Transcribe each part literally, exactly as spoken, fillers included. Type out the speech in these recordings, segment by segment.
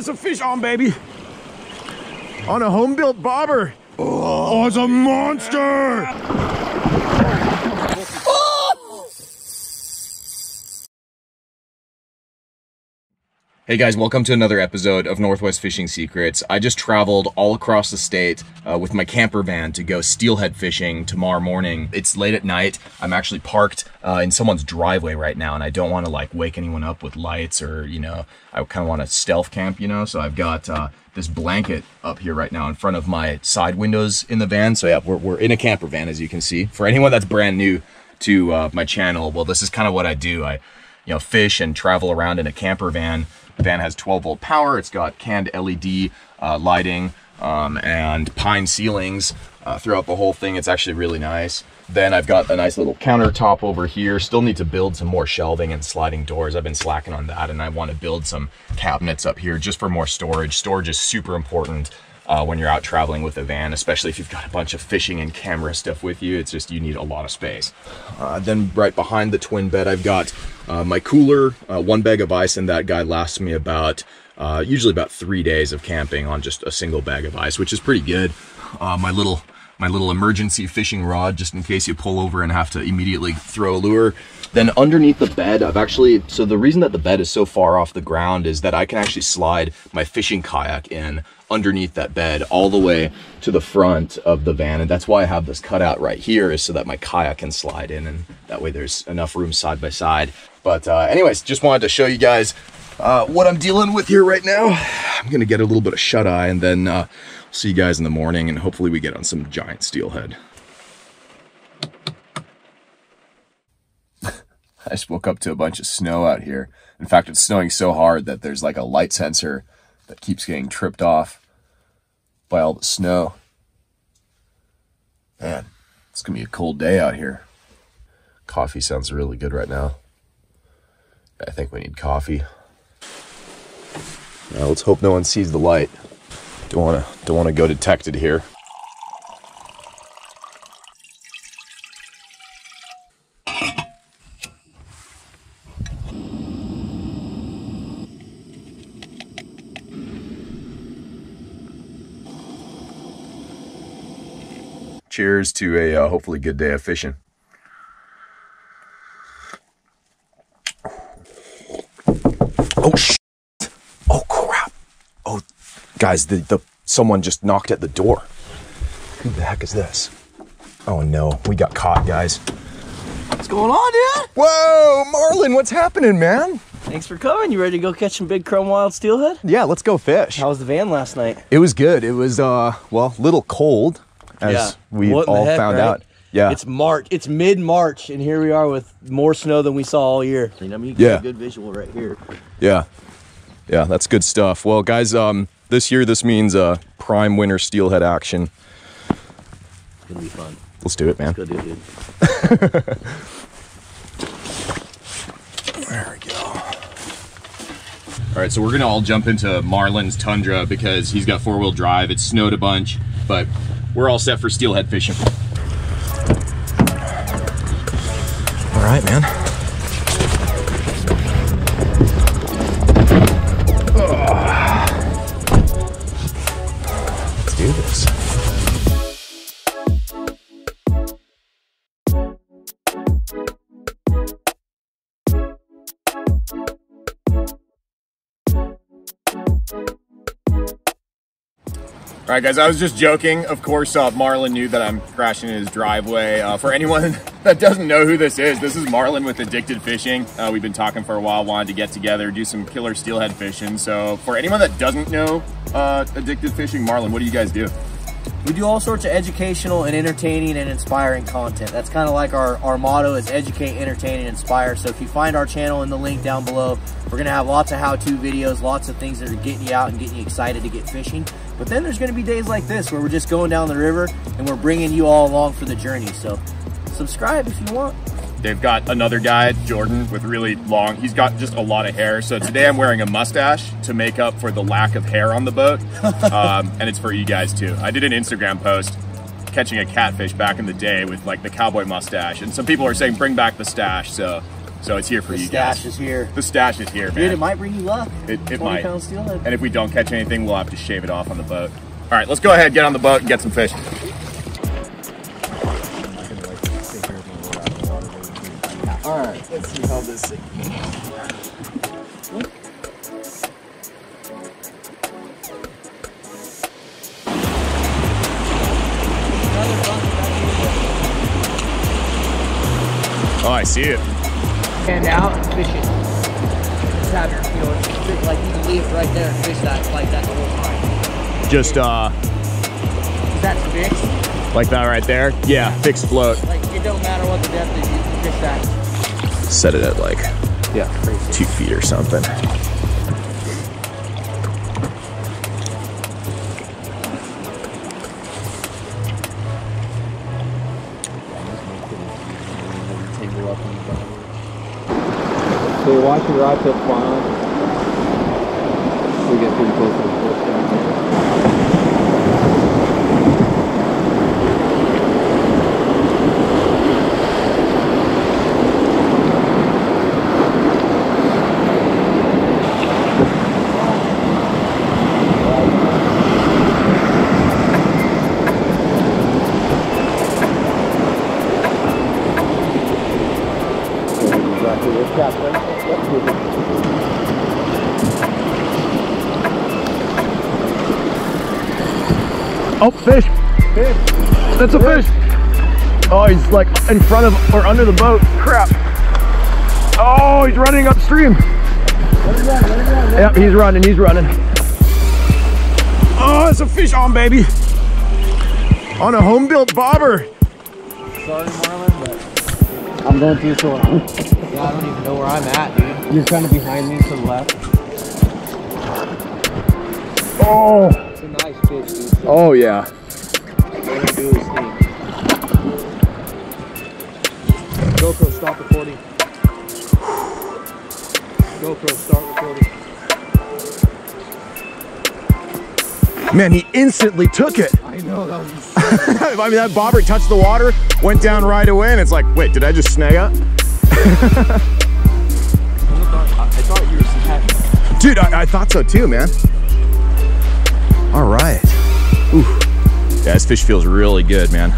got some fish on, baby. On a home-built bobber. Oh, oh, it's a monster! Yeah. Oh. Hey guys, welcome to another episode of Northwest Fishing Secrets. I just traveled all across the state uh, with my camper van to go steelhead fishing tomorrow morning. It's late at night. I'm actually parked uh, in someone's driveway right now, and I don't want to like wake anyone up with lights or, you know, I kind of want to stealth camp, you know, so I've got uh, this blanket up here right now in front of my side windows in the van. So yeah, we're, we're in a camper van, as you can see. For anyone that's brand new to uh, my channel, well, this is kind of what I do. I, you know, fish and travel around in a camper van. The van has twelve volt power. It's got canned L E D uh, lighting um, and pine ceilings uh, throughout the whole thing. It's actually really nice. Then I've got a nice little countertop over here. Still need to build some more shelving and sliding doors. I've been slacking on that, and I want to build some cabinets up here just for more storage. Storage is super important uh, when you're out traveling with a van, especially if you've got a bunch of fishing and camera stuff with you. It's just, you need a lot of space. Uh, then right behind the twin bed, I've got uh, my cooler, uh, one bag of ice, and that guy lasts me about, uh, usually about three days of camping on just a single bag of ice, which is pretty good. Uh, my little my little emergency fishing rod, just in case you pull over and have to immediately throw a lure. Then underneath the bed, I've actually, so the reason that the bed is so far off the ground is that I can actually slide my fishing kayak in underneath that bed all the way to the front of the van. And that's why I have this cutout right here, is so that my kayak can slide in, and that way there's enough room side by side. But uh, anyways, just wanted to show you guys uh, what I'm dealing with here right now. I'm gonna get a little bit of shut eye, and then uh, see you guys in the morning, and hopefully we get on some giant steelhead. I just woke up to a bunch of snow out here. In fact, it's snowing so hard that there's like a light sensor that keeps getting tripped off by all the snow. Man, it's gonna be a cold day out here. Coffee sounds really good right now. I think we need coffee. Now let's hope no one sees the light. Don't wanna, don't wanna go detected here. Cheers to a uh, hopefully good day of fishing. Oh shit. Oh crap. Oh. Guys, the, the someone just knocked at the door. Who the heck is this? Oh no, we got caught, guys. What's going on, dude? Whoa, Marlon, what's happening, man? Thanks for coming. You ready to go catch some big chrome wild steelhead? Yeah, let's go fish. How was the van last night? It was good. It was, uh, well, a little cold, as yeah. we what all heck, found right? out. Yeah, it's March. It's mid-March, and here we are with more snow than we saw all year. I mean, you get yeah. a good visual right here. Yeah, yeah, that's good stuff. Well, guys, um. this year, this means uh, prime winter steelhead action. It's gonna be fun. Let's do it, man. Let's go do it, dude. There we go. All right, so we're gonna all jump into Marlon's Tundra because he's got four-wheel drive. It snowed a bunch, but we're all set for steelhead fishing. All right, man. All right, guys, I was just joking. Of course, uh, Marlon knew that I'm crashing in his driveway. Uh, for anyone that doesn't know who this is, this is Marlon with Addicted Fishing. Uh, we've been talking for a while, wanted to get together, do some killer steelhead fishing. So for anyone that doesn't know uh, Addicted Fishing, Marlon, what do you guys do? We do all sorts of educational and entertaining and inspiring content. That's kind of like our, our motto is educate, entertain, and inspire. So if you find our channel in the link down below, we're going to have lots of how-to videos, lots of things that are getting you out and getting you excited to get fishing. But then there's going to be days like this where we're just going down the river and we're bringing you all along for the journey. So subscribe if you want. They've got another guy, Jordan, with really long, he's got just a lot of hair. So today I'm wearing a mustache to make up for the lack of hair on the boat. Um, and it's for you guys too. I did an Instagram post catching a catfish back in the day with like the cowboy mustache. And some people are saying, bring back the stash. So So it's here for you guys. The stash is here. The stash is here, man. Dude, it might bring you luck. It, it might. twenty pound steelhead. And if we don't catch anything, we'll have to shave it off on the boat. All right, let's go ahead, get on the boat, and get some fish. All right, let's see how this thing. Oh, I see it. Stand out and fish it. Just have your feelings. Like you can leave it right there and fish that like that the whole time. Just uh. Is that fixed? Like that right there? Yeah, fixed float. Like it don't matter what the depth is, you can fish that. Set it at like yeah, crazy. two feet or something. So you watch your rod tip fly on. We get pretty close to the fish down here. Oh, fish. Fish. That's a fish. Oh, he's like in front of or under the boat. Crap. Oh, he's running upstream. Let him run, let him run, let yep, he's running, he's running. Oh, it's a fish on, baby. On a home-built bobber. Sorry, Marlon, but I'm going too slow. Yeah, I don't even know where I'm at, dude. You're kind of behind me to the left. Oh. Oh yeah. GoPro, stop recording. GoPro, start recording. Man, he instantly took it. I know that was. I mean, that bobber touched the water, went down right away, and it's like, wait, did I just snag up? I thought you were snagging. Dude, I, I thought so too, man. All right. Ooh. Yeah, this fish feels really good, man.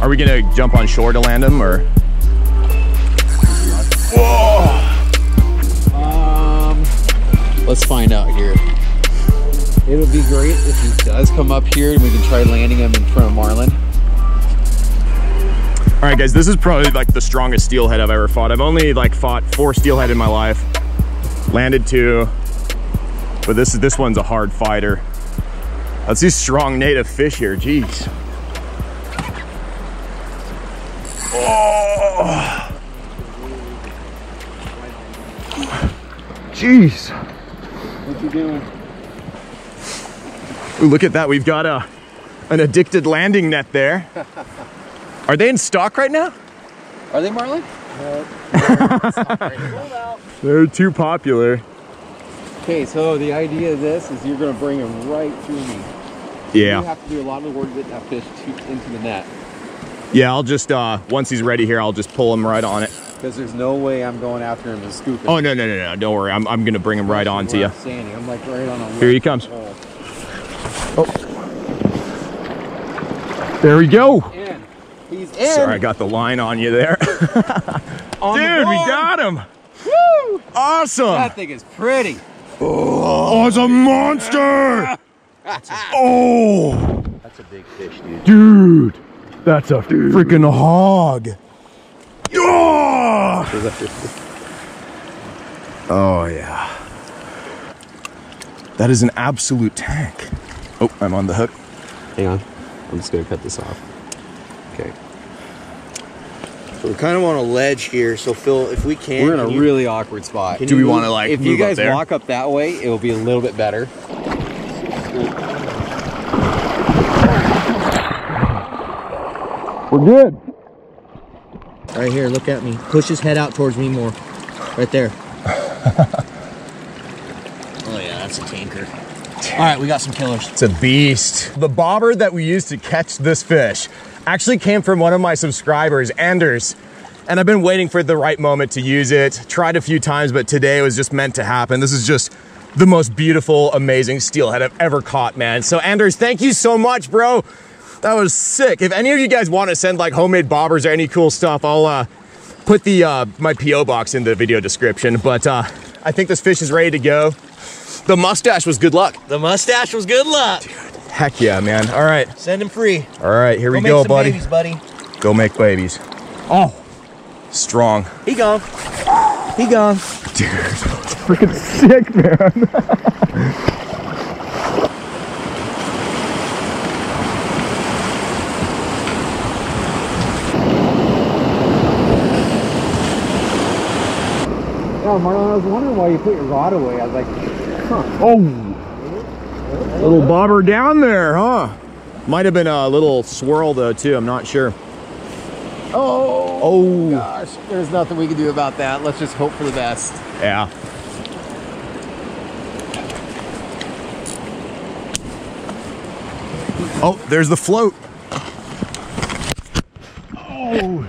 Are we gonna jump on shore to land him, or? Whoa! Um, let's find out here. It'll be great if he does come up here and we can try landing him in front of Marlon. All right, guys, this is probably like the strongest steelhead I've ever fought. I've only like fought four steelhead in my life, landed two, but this is this one's a hard fighter. That's these strong native fish here, jeez. Oh! Jeez. What you doing? Ooh, look at that, we've got a, an addicted landing net there. Are they in stock right now? Are they, Marlon? No. They're, in stock right now. They're too popular. Okay, so the idea of this is you're going to bring him right through me. Yeah. You have to do a lot of the work getting that fish into the net. Yeah, I'll just, uh, once he's ready here, I'll just pull him right on it. Because there's no way I'm going after him and scooping. Oh, no, no, no, no. Don't worry. I'm, I'm going to bring him right on to you. Sandy. I'm like right on a Here he comes. Hole. Oh. There we go. He's in. He's in. Sorry, I got the line on you there. on Dude, the we got him. Woo! Awesome. That thing is pretty. Oh, it's a monster! That's a, oh! That's a big fish, dude. Dude, that's a dude. freaking hog. Oh! Oh, yeah. That is an absolute tank. Oh, I'm on the hook. Hang on. I'm just going to cut this off. Okay. So we're kind of on a ledge here, so Phil, if we can... We're in a you, really awkward spot. Do we want to, like, If move you guys up there? walk up that way, it'll be a little bit better. We're good. Right here, look at me. Push his head out towards me more. Right there. Oh, yeah, that's a tanker. All right, we got some killers. It's a beast. The bobber that we used to catch this fish actually came from one of my subscribers, Anders. and I've been waiting for the right moment to use it. Tried a few times, but today it was just meant to happen. This is just the most beautiful, amazing steelhead I've ever caught, man. So Anders, thank you so much, bro. That was sick. If any of you guys want to send like homemade bobbers or any cool stuff, I'll uh, put the uh, my P O box in the video description. But uh, I think this fish is ready to go. The mustache was good luck. The mustache was good luck. Dude, heck yeah, man. All right. Send him free. All right, here go we make go, some buddy. Babies, buddy. Go make babies. Oh. Strong. He gone. He gone. Dude, that's freaking sick, man. Oh, Marlon, I was wondering why you put your rod away. I was like, huh. Oh, little bobber down there, huh? Might have been a little swirl though, too. I'm not sure. Oh, oh gosh, there's nothing we can do about that. Let's just hope for the best. Yeah. Oh, there's the float. Oh.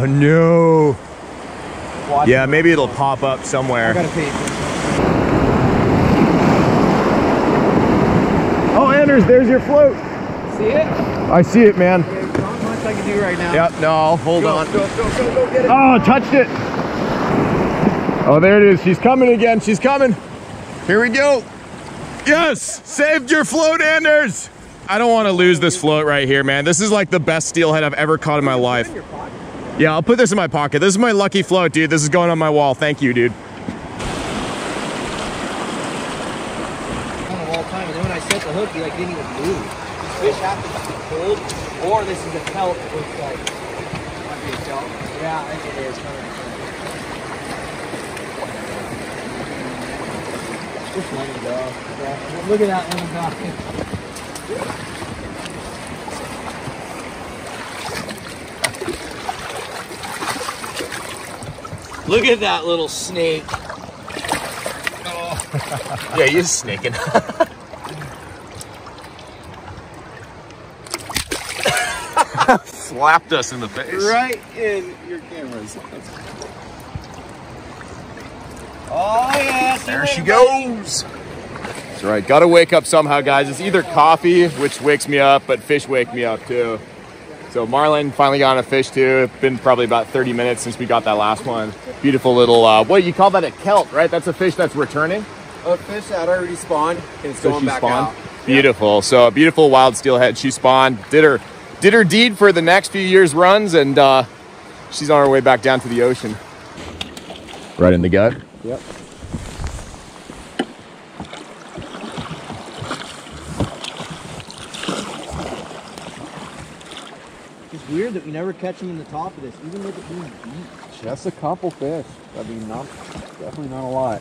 Oh no. Watch yeah, maybe it'll pop up somewhere. I gotta pee. Oh, Anders, there's your float. See it? I see it, man. There's not much I can do right now. Yep, no, I'll hold go, on. Go, go, go, go, get it. Oh, touched it. Oh, there it is. She's coming again. She's coming. Here we go. Yes, saved your float, Anders. I don't want to lose this float right here, man. This is like the best steelhead I've ever caught in my life. Yeah, I'll put this in my pocket. This is my lucky float, dude. This is going on my wall. Thank you, dude. On the wall time, and then when I set the hook, you like didn't even move. These fish have to be pulled, or this is a pelt with like might be a pelt. Yeah, I think it is. Just let it go. Yeah. Look at that one guy. Look at that little snake. Oh. Yeah, he's snaking. Slapped us in the face. Right in your cameras. Oh, yeah. There she goes. That's right. Got to wake up somehow, guys. It's either coffee, which wakes me up, but fish wake me up, too. So Marlon finally got on a fish too. It's been probably about thirty minutes since we got that last one. Beautiful little, uh, what you call that, a kelt, right? That's a fish that's returning? A fish that already spawned and it's so going she back spawned. Out. Beautiful, yeah. So a beautiful wild steelhead. She spawned, did her, did her deed for the next few years runs, and uh, she's on her way back down to the ocean. Right in the gut? Yep. Weird that we never catch them in the top of this, even with it being deep. Just a couple fish. I mean, not definitely not a lot.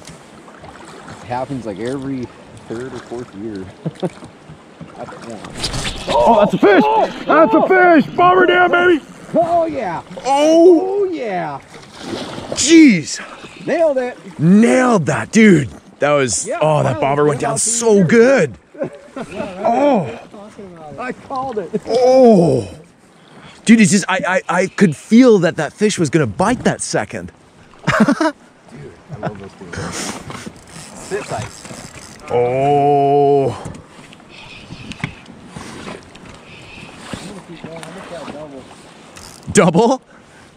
It happens like every third or fourth year. That's oh, that's a fish! Oh, that's oh. a fish! Bobber down, baby! Oh yeah! Oh. oh yeah! Jeez! Nailed it! Nailed that, dude! That was yeah, oh, that bobber went down so years. Good. Yeah, oh! I called it. Oh! Dude, it's just, I, I, I could feel that that fish was going to bite that second. Dude, I love those things. Sit tight. Oh. Double?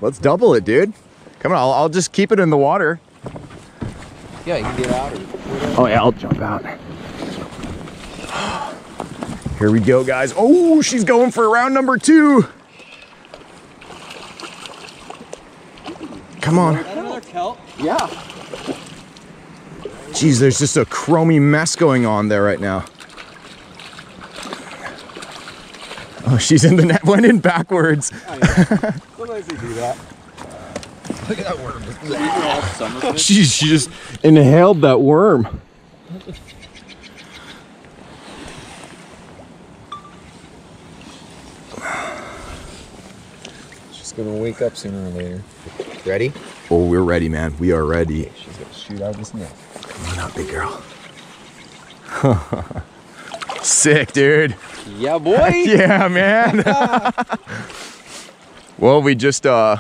Let's double it, dude. Come on, I'll, I'll just keep it in the water. Yeah, you can get out. Or whatever. Oh, yeah, I'll jump out. Here we go, guys. Oh, she's going for round number two. Come on. Another kelp? Yeah. Jeez, there's just a chromy mess going on there right now. Oh, she's in the net, went in backwards. Oh, yeah. Sometimes they do that. Look at that worm. Jeez, she just inhaled that worm. She's gonna wake up sooner or later. Ready? Oh, we're ready, man. We are ready. She's gonna shoot out this net. Come on out, big girl. Sick, dude. Yeah, boy. Yeah, man. Well, we just, uh,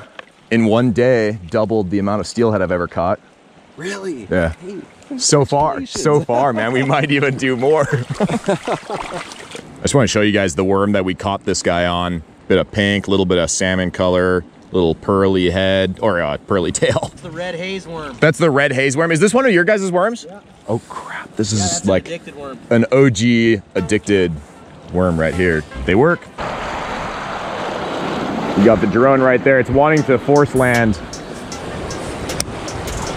in one day, doubled the amount of steelhead I've ever caught. Really? Yeah. Hey, so far, so far, man. We might even do more. I just want to show you guys the worm that we caught this guy on. Bit of pink, little bit of salmon color, little pearly head, or uh, pearly tail. That's the red haze worm. That's the red haze worm. Is this one of your guys' worms? Yeah. Oh, crap. This yeah, is like an, worm. an O G addicted worm right here. They work. You got the drone right there. It's wanting to force land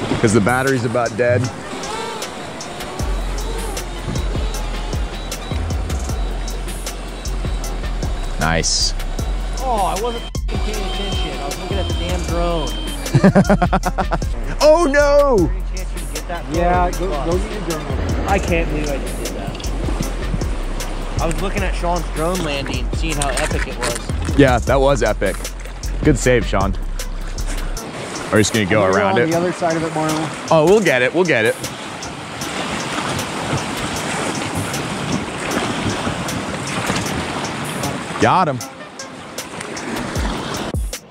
because the battery's about dead. Nice. Oh, I wasn't paying attention. I was looking at the damn drone. Oh no! Yeah, go, go get your drone. I can't believe I just did that. I was looking at Sean's drone landing, seeing how epic it was. Yeah, that was epic. Good save, Sean. Are you just gonna go around it? On the other side of it, Marlon. Oh, we'll get it. We'll get it. Got him.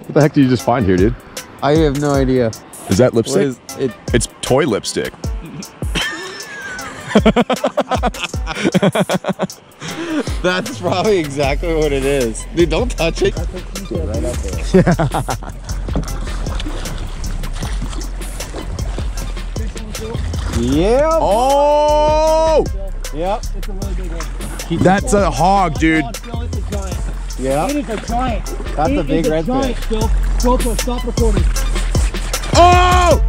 What the heck did you just find here, dude? I have no idea. Is that lipstick? Is it? It's toy lipstick. That's probably exactly what it is. Dude, don't touch it. I think you did right up there. Yeah. Oh! Yep. It's a really big one. That's a hog, dude. Yeah. It is a giant. That's it a big red giant, fish. Phil. GoPro, stop recording. Oh!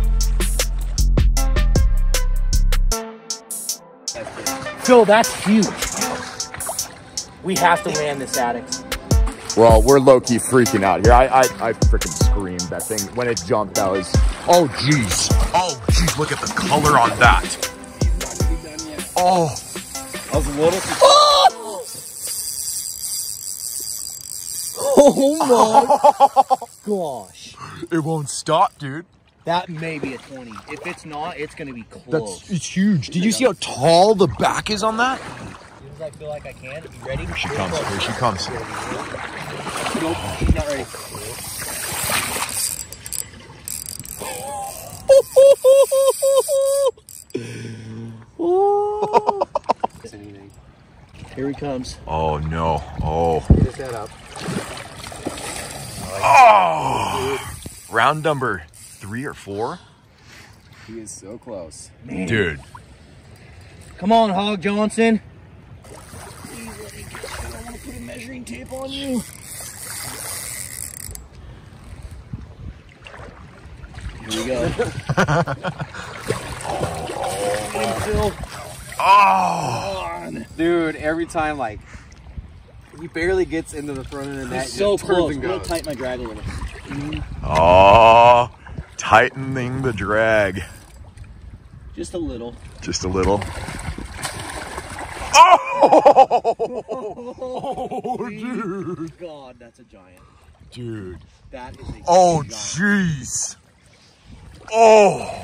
Phil, that's huge. We have to land this addict. Well, we're low-key freaking out here. I, I, I freaking screamed that thing. When it jumped, that was, oh, jeez. Oh, jeez, look at the color on that. Oh. I was a little... Oh! Oh my gosh. It won't stop, dude. That may be a twenty. If it's not, it's going to be close. That's, it's huge. Did you see how tall the back is on that? As soon as I feel like I can. You ready? Here she comes. Here she comes. Nope. She's not ready. Oh. Here he comes. Oh, no. Oh. Get that up. Oh! Round number three or four. He is so close. Man. Dude. Come on, Hog Johnson. Please let me get you. I want to put a measuring tape on you. Here we go. Oh, oh, oh. Dude, every time, like... He barely gets into the front of the net. He's so close. I'm going to tighten my drag a little. Mm-hmm. Oh, tightening the drag. Just a little. Just a little. Oh! Oh, dude. God, that's a giant. Dude. That is a oh, jeez. Oh.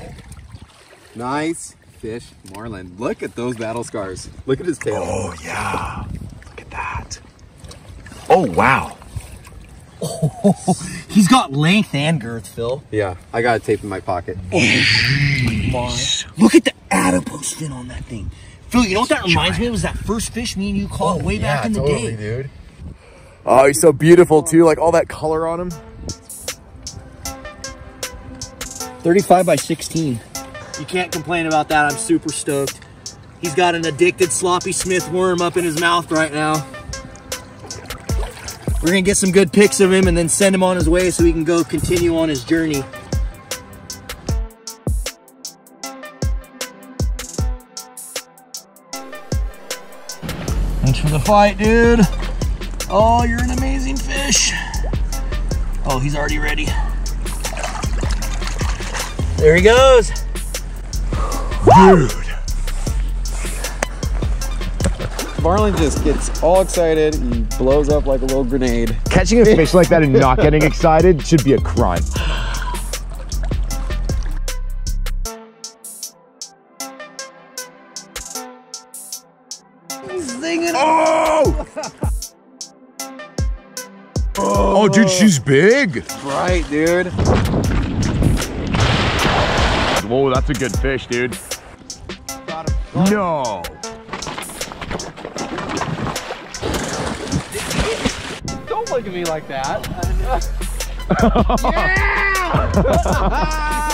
Nice fish, Marlon. Look at those battle scars. Look at his tail. Oh, yeah. Look at that. Oh, wow. Oh, he's got length and girth, Phil. Yeah, I got a tape in my pocket. Oh, look at the adipose fin on that thing. Phil, you know what that reminds me of? Was that first fish me and you caught oh, way yeah, back in the totally, day. Dude. Oh, he's so beautiful, too. Like, all that color on him. thirty-five by sixteen. You can't complain about that. I'm super stoked. He's got an addicted Sloppy Smith worm up in his mouth right now. We're gonna get some good pics of him and then send him on his way so he can go continue on his journey. Thanks for the fight, dude. Oh, you're an amazing fish. Oh, he's already ready. There he goes. Dude. Marlon just gets all excited and blows up like a little grenade. Catching a fish like that and not getting excited should be a crime. He's zinging. Oh! Oh, oh dude, she's big. Right, dude. Whoa, that's a good fish, dude. Got him. Got him. No. Don't look at me like that. Yeah!